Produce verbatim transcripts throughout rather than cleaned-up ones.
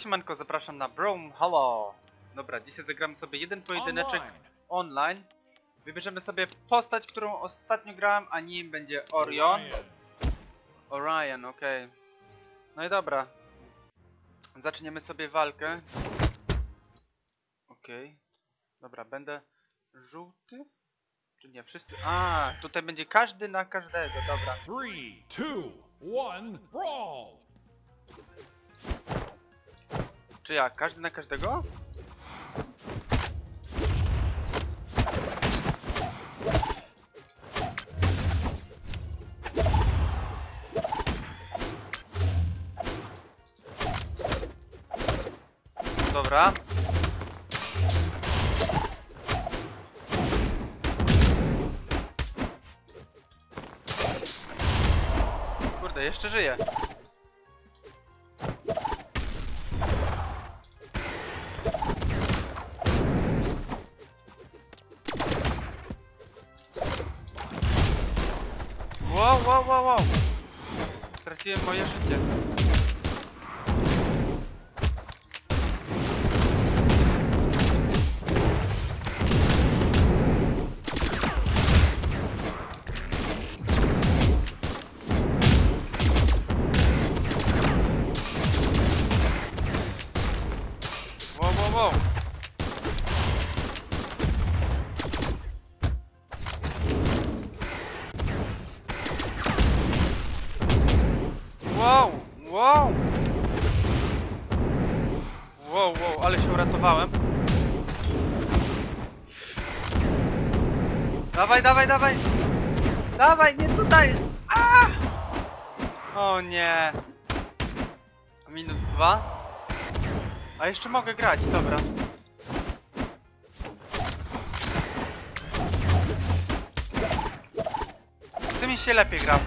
siemanko, zapraszam na Brawlhalla. Dobra, dzisiaj zagramy sobie jeden pojedyneczek online. Wybierzemy sobie postać, którą ostatnio grałem, a nim będzie Orion. Orion, okej. Okay. No i dobra. Zaczniemy sobie walkę. Okej. Okay. Dobra, będę żółty? Czy nie? Wszyscy... A, tutaj będzie każdy na każdego, dobra. trzy, dwa, jeden, brawl! Czy ja? Każdy na każdego? Dobra. Kurde, jeszcze żyje. Wow, wow, wow, wow. Straciłem moje życie. Wow. Wow, wow. Wow, wow, ale się uratowałem. Dawaj, dawaj, dawaj. Dawaj, nie tutaj. A! O nie. Minus dwa. A jeszcze mogę grać, dobra. Z tymi się lepiej gra.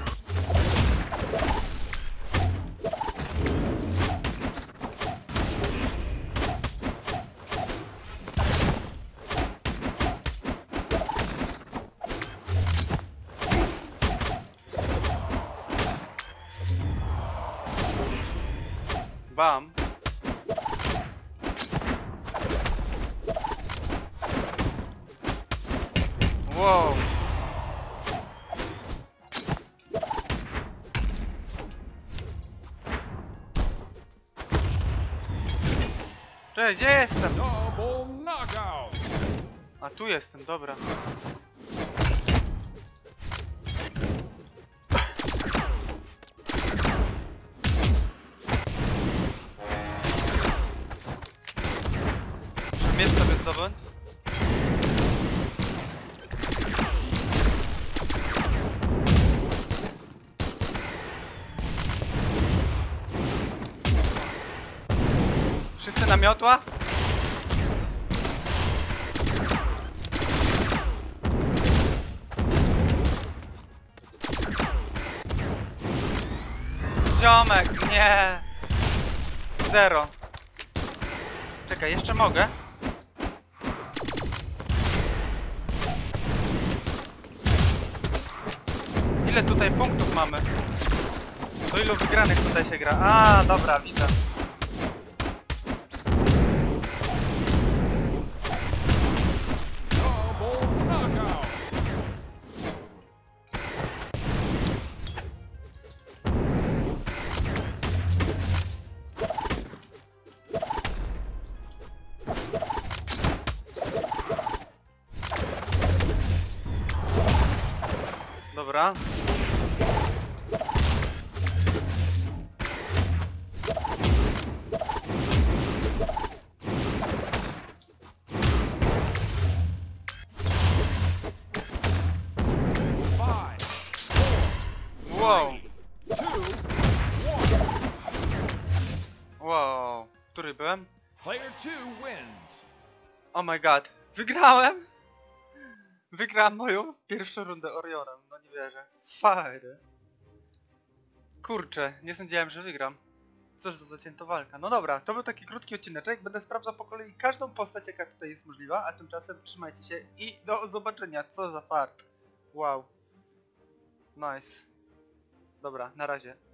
Bam. Wow. Cześć, gdzie jestem? A tu jestem, dobra. Muszę mieć sobie zdobyć. Wszyscy na miotła? Ziomek, nie! Zero. Czekaj, jeszcze mogę? Ile tutaj punktów mamy? Do ilu wygranych tutaj się gra? A, dobra, widzę. Dobra. Wow. Wow. Który byłem? Oh my god. Wygrałem! Wygrałem moją pierwszą rundę Orionem, no nie wierzę. Fajne. Kurczę, nie sądziłem, że wygram. Cóż za zacięta walka. No dobra, to był taki krótki odcineczek. Będę sprawdzał po kolei każdą postać, jaka tutaj jest możliwa, a tymczasem trzymajcie się i do zobaczenia. Co za fart. Wow. Nice. Dobra, na razie.